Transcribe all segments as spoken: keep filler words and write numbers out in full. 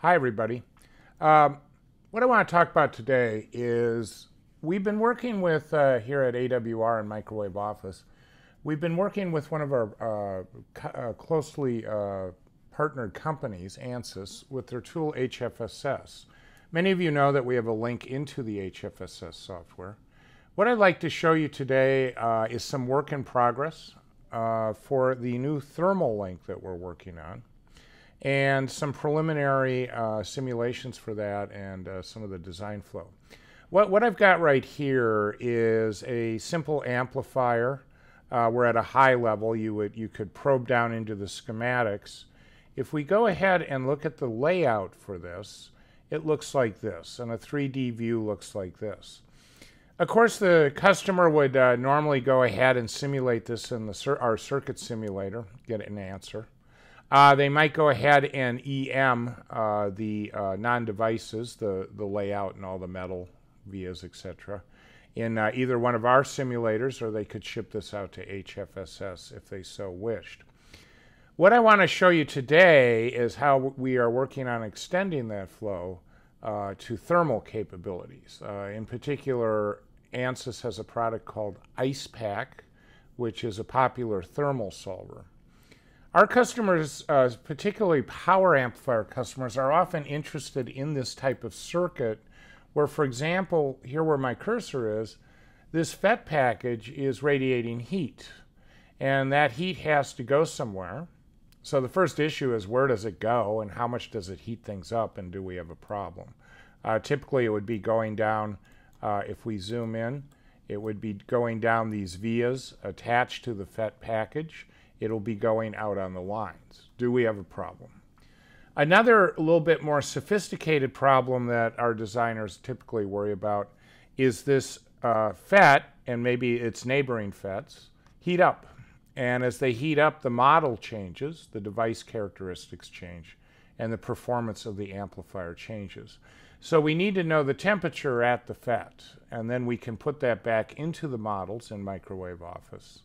Hi, everybody. Um, what I want to talk about today is we've been working with, uh, here at A W R and Microwave Office, we've been working with one of our uh, co uh, closely uh, partnered companies, Ansys, with their tool H F S S. Many of you know that we have a link into the H F S S software. What I'd like to show you today uh, is some work in progress uh, for the new thermal link that we're working on, and some preliminary uh, simulations for that and uh, some of the design flow. What, what I've got right here is a simple amplifier. Uh, we're at a high level. You, would, you could probe down into the schematics. If we go ahead and look at the layout for this, it looks like this, and a three D view looks like this. Of course, the customer would uh, normally go ahead and simulate this in the cir our circuit simulator, get an answer. Uh, they might go ahead and E M uh, the uh, non-devices, the, the layout and all the metal vias, et cetera, in uh, either one of our simulators, or they could ship this out to H F S S if they so wished. What I want to show you today is how we are working on extending that flow uh, to thermal capabilities. Uh, in particular, Ansys has a product called Icepak, which is a popular thermal solver. Our customers, uh, particularly power amplifier customers, are often interested in this type of circuit where, for example, here where my cursor is, this F E T package is radiating heat, and that heat has to go somewhere. So the first issue is, where does it go and how much does it heat things up, and do we have a problem? Uh, typically it would be going down, uh, if we zoom in, it would be going down these vias attached to the F E T package. It'll be going out on the lines. Do we have a problem? Another little bit more sophisticated problem that our designers typically worry about is this uh, F E T, and maybe its neighboring F E Ts, heat up. And as they heat up, the model changes, the device characteristics change, and the performance of the amplifier changes. So we need to know the temperature at the F E T, and then we can put that back into the models in Microwave Office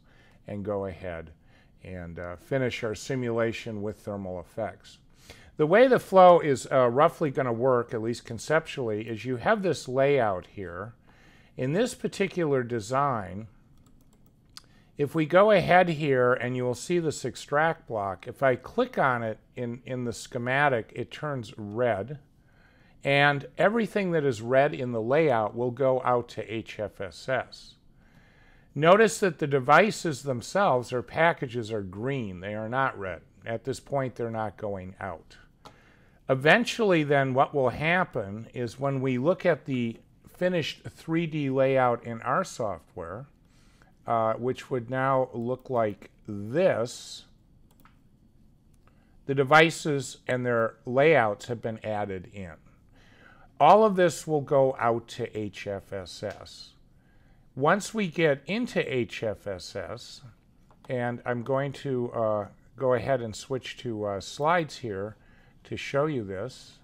and go ahead and uh, finish our simulation with thermal effects. The way the flow is uh, roughly going to work, at least conceptually, is you have this layout here. In this particular design, if we go ahead here, and you will see this extract block, if I click on it in, in the schematic, it turns red, and everything that is red in the layout will go out to H F S S. Notice that the devices themselves, or packages, are green. They are not red. At this point, they're not going out. Eventually, then, what will happen is when we look at the finished three D layout in our software, uh, which would now look like this, the devices and their layouts have been added in. All of this will go out to H F S S. Once we get into H F S S, and I'm going to uh, go ahead and switch to uh, slides here to show you this.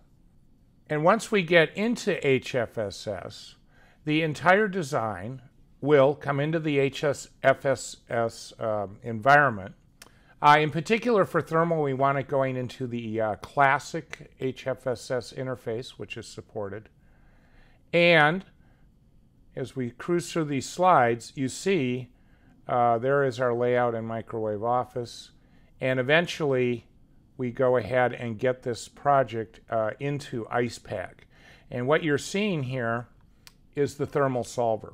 And once we get into H F S S, the entire design will come into the H F S S um, environment. Uh, in particular for thermal, we want it going into the uh, classic H F S S interface, which is supported. And as we cruise through these slides, you see uh, there is our layout in Microwave Office, and eventually we go ahead and get this project uh, into Icepak. And what you're seeing here is the thermal solver.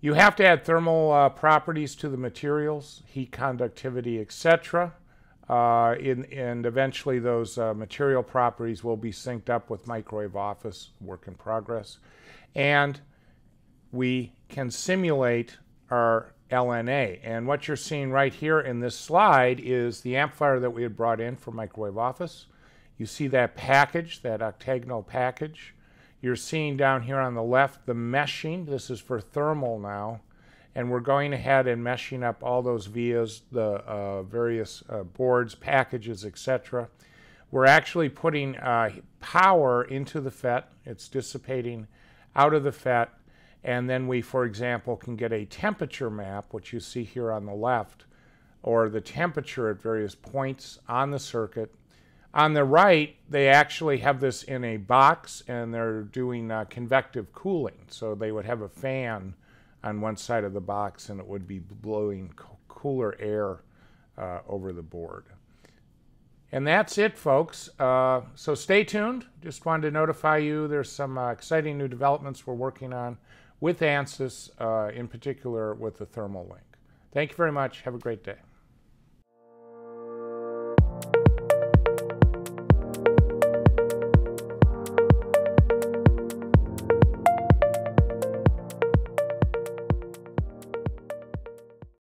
You have to add thermal uh, properties to the materials, heat conductivity, et cetera. Uh, in, and eventually those uh, material properties will be synced up with Microwave Office, work in progress. And we can simulate our L N A. And what you're seeing right here in this slide is the amplifier that we had brought in for Microwave Office. You see that package, that octagonal package. You're seeing down here on the left the meshing. This is for thermal now. And we're going ahead and meshing up all those vias, the uh, various uh, boards, packages, et cetera. We're actually putting uh, power into the F E T. It's dissipating out of the F E T. And then we, for example, can get a temperature map, which you see here on the left, or the temperature at various points on the circuit. On the right, they actually have this in a box, and they're doing uh, convective cooling. So they would have a fan on one side of the box, and it would be blowing co cooler air uh, over the board. And that's it, folks. Uh, so stay tuned. Just wanted to notify you there's some uh, exciting new developments we're working on with ANSYS, uh, in particular with the thermal link. Thank you very much. Have a great day.